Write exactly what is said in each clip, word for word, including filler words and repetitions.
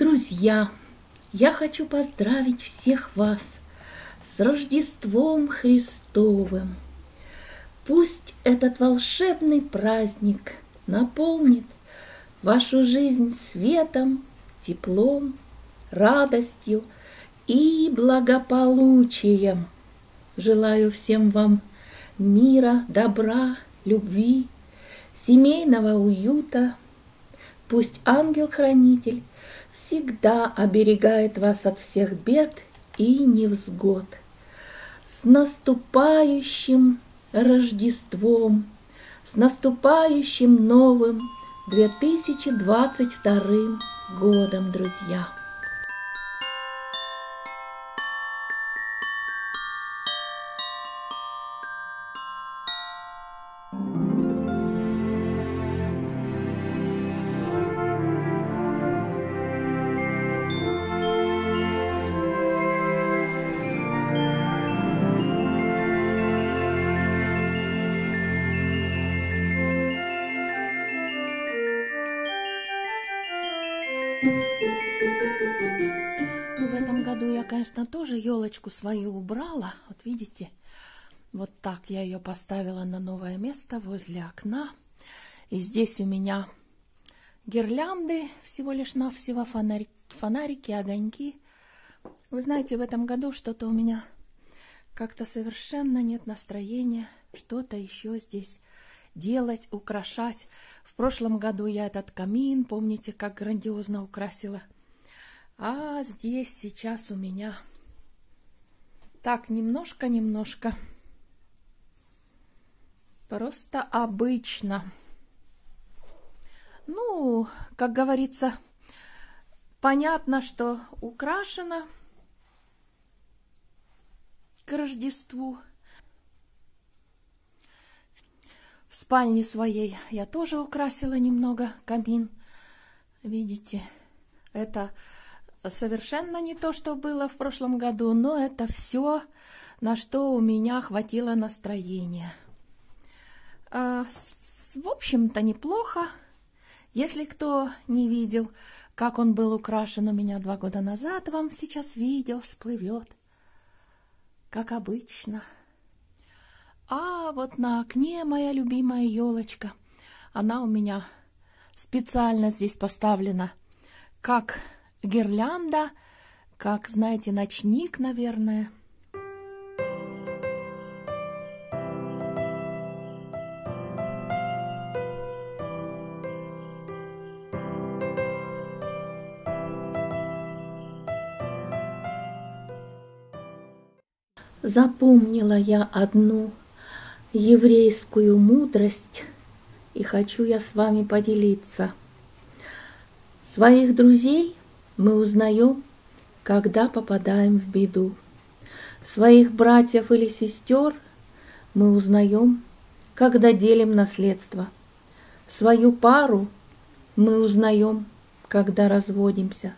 Друзья, я хочу поздравить всех вас с Рождеством Христовым. Пусть этот волшебный праздник наполнит вашу жизнь светом, теплом, радостью и благополучием. Желаю всем вам мира, добра, любви, семейного уюта. Пусть ангел-хранитель всегда оберегает вас от всех бед и невзгод. С наступающим Рождеством, с наступающим новым две тысячи двадцать вторым годом, друзья! В этом году я, конечно, тоже елочку свою убрала. Вот видите, вот так я ее поставила на новое место возле окна. И здесь у меня гирлянды, всего лишь навсего фонарь, фонарики, огоньки. Вы знаете, в этом году что-то у меня как-то совершенно нет настроения что-то еще здесь делать, украшать. В прошлом году я этот камин, помните, как грандиозно украсила. А здесь сейчас у меня так немножко-немножко. Просто обычно. Ну, как говорится, понятно, что украшено к Рождеству. В спальне своей я тоже украсила немного камин. Видите, это совершенно не то, что было в прошлом году, но это все, на что у меня хватило настроения. А, в общем-то, неплохо. Если кто не видел, как он был украшен у меня два года назад, вам сейчас видео всплывет, как обычно. А вот на окне моя любимая елочка. Она у меня специально здесь поставлена как гирлянда, как, знаете, ночник, наверное. Запомнила я одну еврейскую мудрость, и хочу я с вами поделиться. Своих друзей мы узнаем, когда попадаем в беду. Своих братьев или сестер мы узнаем, когда делим наследство. Свою пару мы узнаем, когда разводимся.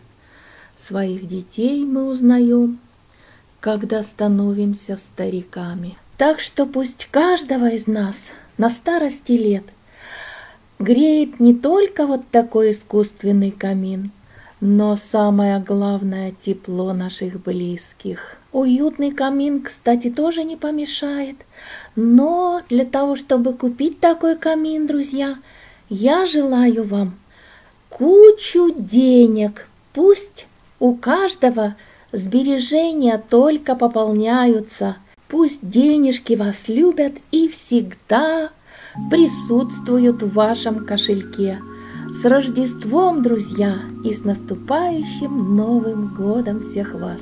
Своих детей мы узнаем, когда становимся стариками. Так что пусть каждого из нас на старости лет греет не только вот такой искусственный камин, но самое главное – тепло наших близких. Уютный камин, кстати, тоже не помешает, но для того, чтобы купить такой камин, друзья, я желаю вам кучу денег. Пусть у каждого сбережения только пополняются. Пусть денежки вас любят и всегда присутствуют в вашем кошельке. С Рождеством, друзья, и с наступающим Новым годом всех вас!